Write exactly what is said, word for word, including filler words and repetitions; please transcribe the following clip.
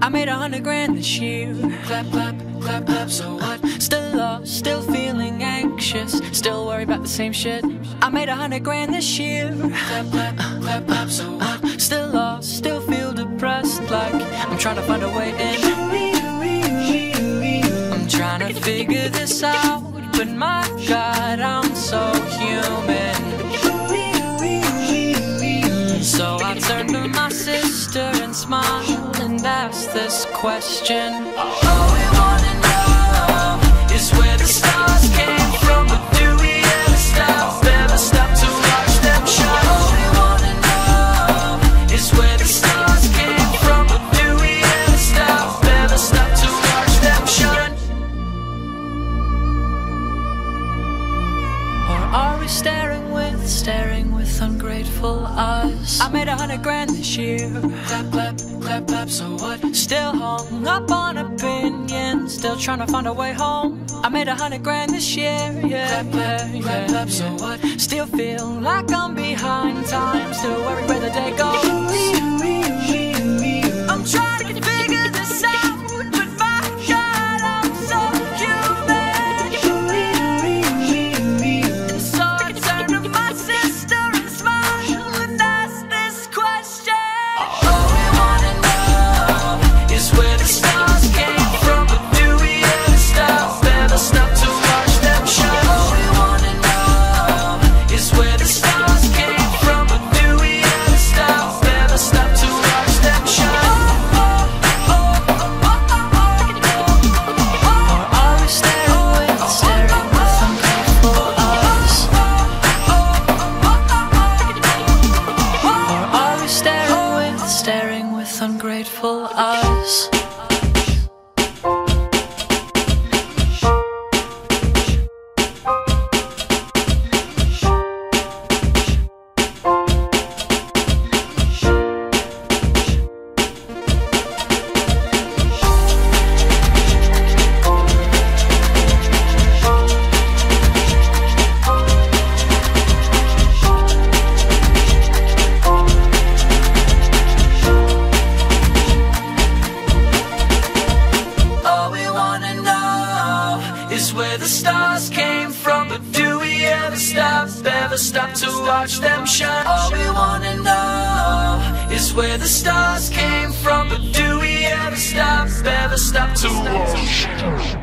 I made a hundred grand this year. Clap, clap, clap, clap, so what? Still lost, still feeling anxious, still worried about the same shit. I made a hundred grand this year. Clap, clap, clap, clap, so what? Still lost, still feel depressed, like I'm trying to find a way in. I'm trying to figure this out, but my God, I'm so human. So I turned to my sister and smiled and ask this question. All we wanna know is where the stars came from, but do we ever stop, ever stop to watch them shine? All we wanna know is where the stars came from, but do we ever stop, ever stop to watch them shine? Or are we staring with, staring with ungrateful eyes? I made a hundred grand this year. Clap, clap, clap, clap, so what? Still hung up on opinions, still trying to find a way home. I made a hundred grand this year, yeah. Clap, clap, yeah, clap, clap, so what? Still feel like I'm behind time, still worried where the day goes. I'm trying to figure this out, but my God, I'm so human. So I turned to my sister and smiled and asked this question. Staring with ungrateful eyes. Is where the stars came from, but do we ever stop, ever stop to watch them shine? All we wanna know is where the stars came from, but do we ever stop, ever stop to watch?